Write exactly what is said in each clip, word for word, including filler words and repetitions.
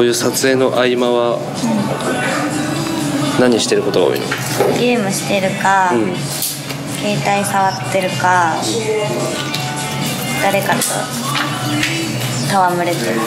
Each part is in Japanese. こういう撮影の合間は何してることが多いの？ゲームしてるか、うん、携帯触ってるか、誰かと戯れてる。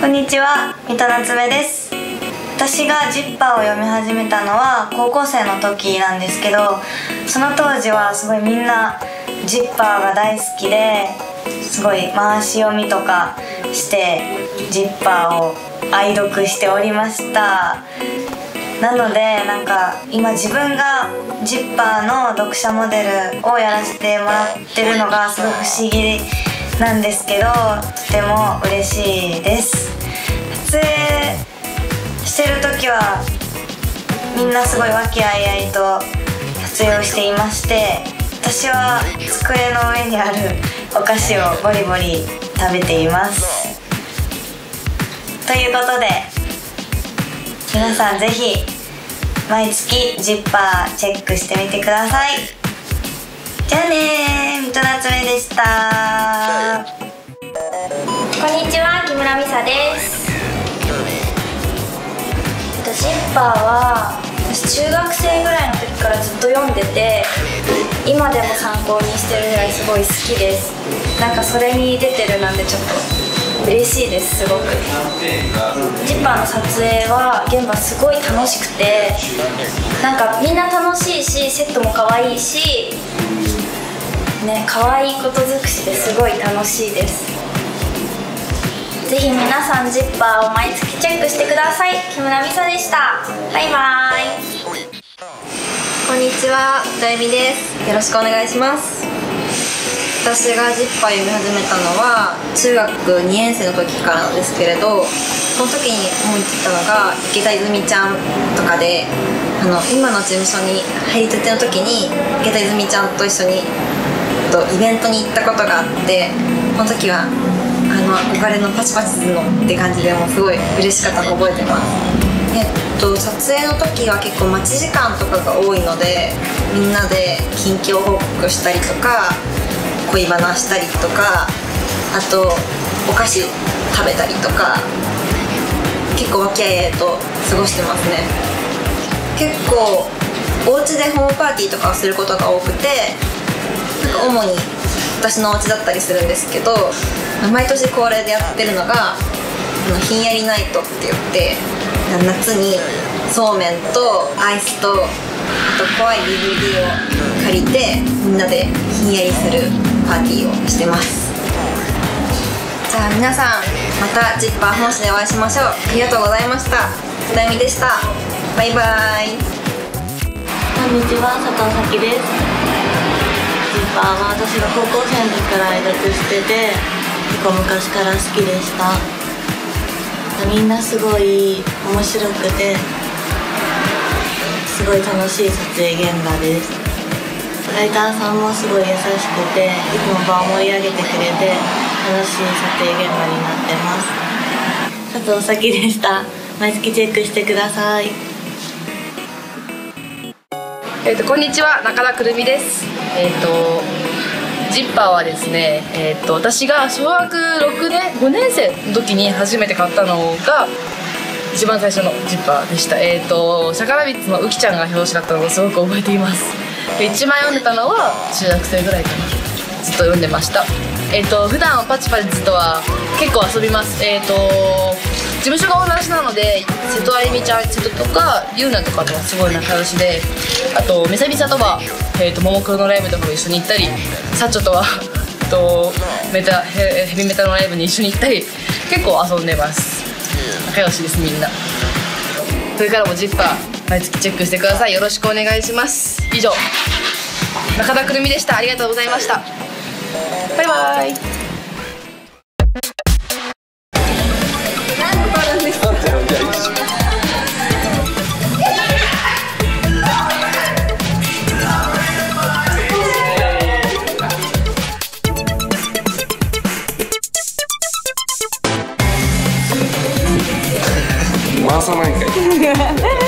こんにちは、三田夏芽です。私がジッパーを読み始めたのは高校生の時なんですけど、その当時はすごいみんなジッパーが大好きで、すごい回し読みとかしてジッパーを愛読しておりました。なのでなんか今自分がジッパーの読者モデルをやらせてもらってるのがすごい不思議なんですけど、とても嬉しいです。撮影してる時はみんなすごい和気あいあいと撮影をしていまして、私は机の上にあるお菓子をボリボリ食べています。ということで皆さんぜひ毎月ジッパーチェックしてみてください。じゃあねー、三戸夏芽でした。こんにちは、木村美沙です。ジッパーは私中学生ぐらいの時からずっと読んでて、今でも参考にしてるぐらいすごい好きです。なんかそれに出てるなんでちょっと嬉しいです。すごくジッパーの撮影は現場すごい楽しくて、なんかみんな楽しいし、セットも可愛いしね、可愛いこと尽くしですごい楽しいです。ぜひ皆さんジッパーを毎月チェックしてください。木村美沙でした。バイバイ。こんにちは、どえみです。よろしくお願いします。私がジッパー読み始めたのは中学にねん生の時からなんですけれど、その時に思いついたのが池田泉ちゃんとかで、あの今の事務所に入りたての時に池田泉ちゃんと一緒にイベントに行ったことがあって、その時はあの憧れのパチパチするのって感じで、もうすごい嬉しかったのを覚えてます。えっと撮影の時は結構待ち時間とかが多いので、みんなで近況報告したりとか恋バナしたりとか、あとお菓子食べたりとか、結構和気あいあいと過ごしてますね。結構お家でホームパーティーとかをすることが多くて、主に私のお家だったりするんですけど、毎年恒例でやってるのがひんやりナイトって言って、夏にそうめんとアイスとあと怖い ディーブイディー を借りてみんなでひんやりするパーティーをしてます。じゃあ皆さんまたジッパー本誌でお会いしましょう。ありがとうございました。どえみでした。バイバイ。こんにちは、佐藤咲です。ジッパーは私が高校生の時から愛読してて、結構昔から好きでした。みんなすごい面白くてすごい楽しい撮影現場です。ライターさんもすごい優しくて、いつも場を盛り上げてくれて楽しい撮影現場になってます。佐藤咲でした。毎月チェックしてください。えーとこんにちは、中田くるみです。えーとジジッパーはですね、えー、っと私が小学ろくねんごねんせいの時に初めて買ったのが一番最初のジッパーでした。えー、っとシャカラビッツのうきちゃんが表紙だったのをすごく覚えています。一番読んでたのは中学生ぐらいかな、ずっと読んでました。えー、っと普段はパチパチとは結構遊びます。えー、っと事務所が同じなので、瀬戸あゆみちゃん、瀬戸とかゆうなとかとはすごい仲良しで、あとめさみさとは、えー、とももクロのライブとかも一緒に行ったり、さちょとはとメタヘビメタのライブに一緒に行ったり、結構遊んでます。仲良しです、みんな。これからもジッパー毎月チェックしてください。よろしくお願いします。以上、中田くるみでした。ありがとうございました。バイバーイ。回さないんかい